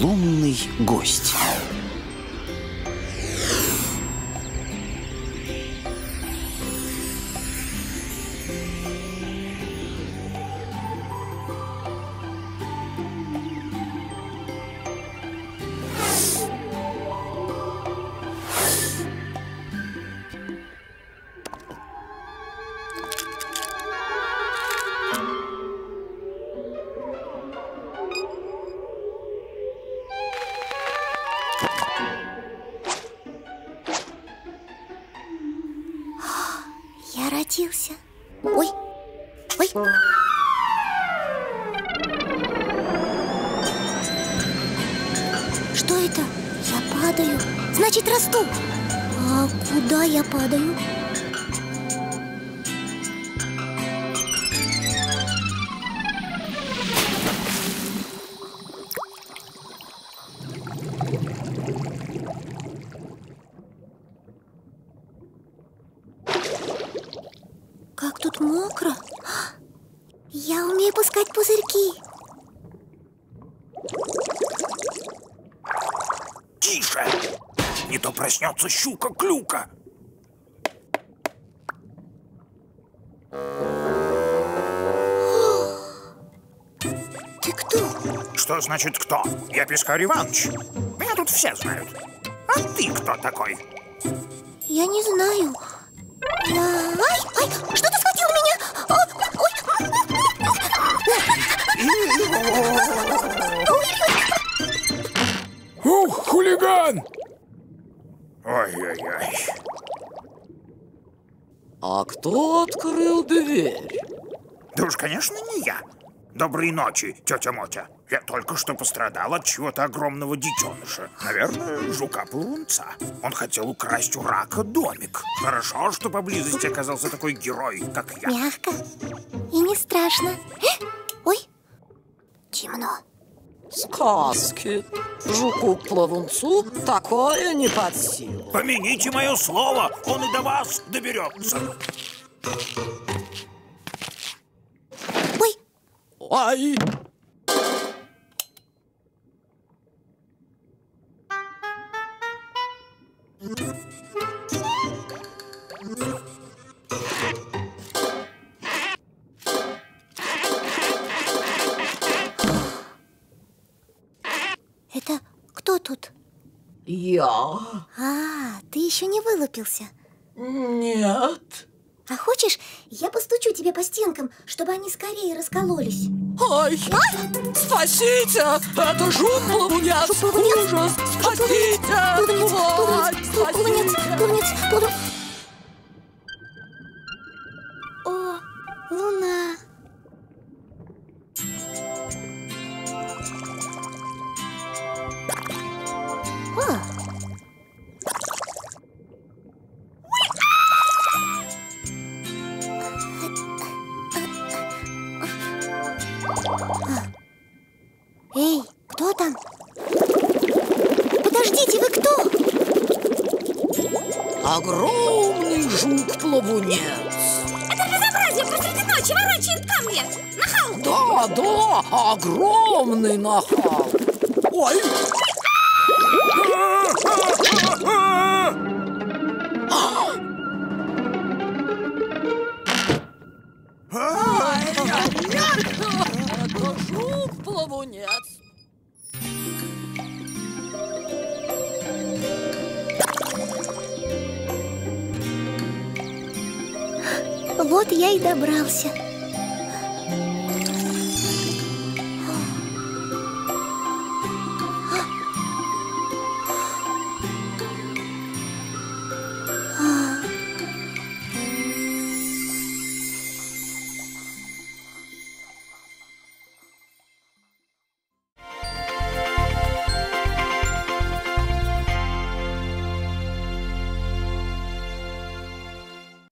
лунный гость. Ой, ой. Что это? Я падаю. Значит, расту. А куда я падаю? Тише! Не то проснется щука Клюка. Ты кто? Что значит кто? Я Пискар Иваныч. Меня тут все знают. А ты кто такой? Я не знаю. Ай, ай, что ты схватил меня? Ух, хулиган! Ой-ой-ой. А кто открыл дверь? Да уж, конечно, не я. Доброй ночи, тетя Мотя. Я только что пострадал от чего-то огромного детеныша. Наверное, жука-плунца. Он хотел украсть у рака домик. Хорошо, что поблизости оказался такой герой, как я. Мягко и не страшно. Ой, темно. Сказки. Жуку-плавунцу такое не под силу. Помяните мое слово, он и до вас доберется. Ой. Ой. Это кто тут? Я. А, ты еще не вылупился? Нет. А хочешь, я постучу тебе по стенкам, чтобы они скорее раскололись? Ой! А? Спасите! Это жук-плавунец! Ужас! Спасите! Плавунец! О, луна! Эй, кто там? Подождите, вы кто? Огромный жук-плавунец. Это безобразие посреди ночи ворочает камни. Нахал. Да, огромный нахал. Ой. Это жук-плавунец. Вот я и добрался.